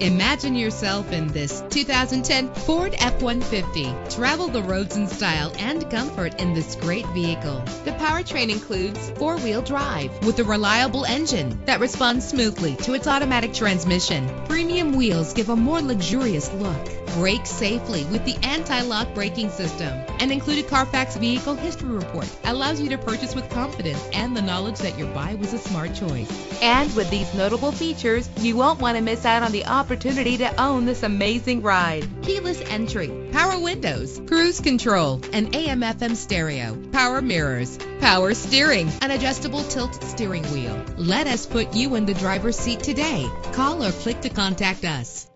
Imagine yourself in this 2010 Ford F-150. Travel the roads in style and comfort in this great vehicle. The powertrain includes four-wheel drive with a reliable engine that responds smoothly to its automatic transmission. Premium wheels give a more luxurious look. Brake safely with the anti-lock braking system. An included Carfax Vehicle History Report allows you to purchase with confidence and the knowledge that your buy was a smart choice. And with these notable features, you won't want to miss out on the opportunity to own this amazing ride. Keyless entry, power windows, cruise control, an AM/FM stereo, power mirrors, power steering, an adjustable tilt steering wheel. Let us put you in the driver's seat today. Call or click to contact us.